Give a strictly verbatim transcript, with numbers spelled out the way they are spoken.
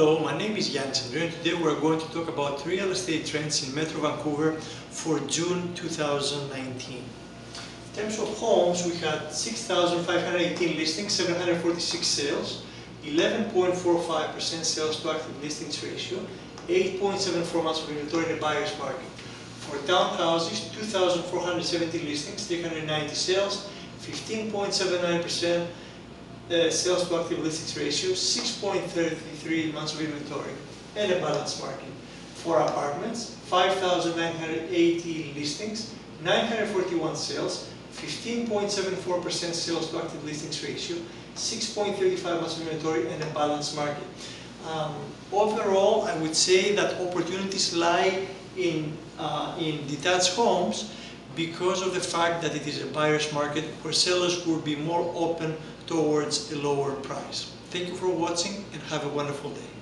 Hello, my name is Yiannis Andreou and today we're going to talk about real estate trends in Metro Vancouver for June two thousand nineteen. In terms of homes, we had six thousand five hundred eighteen listings, seven hundred forty-six sales, eleven point four five percent sales to active listings ratio, eight point seven four months of inventory in a buyer's market. For townhouses, two thousand four hundred seventy listings, three hundred ninety sales, fifteen point seven nine percent. Uh, sales to active listings ratio, six point three three months of inventory, and a balanced market. For apartments, five thousand nine hundred eighty listings, nine hundred forty-one sales, fifteen point seven four percent sales to active listings ratio, six point three five months of inventory, and a balanced market. Um, overall, I would say that opportunities lie in, uh, in detached homes, because of the fact that it is a buyer's market where sellers will be more open towards a lower price. Thank you for watching and have a wonderful day.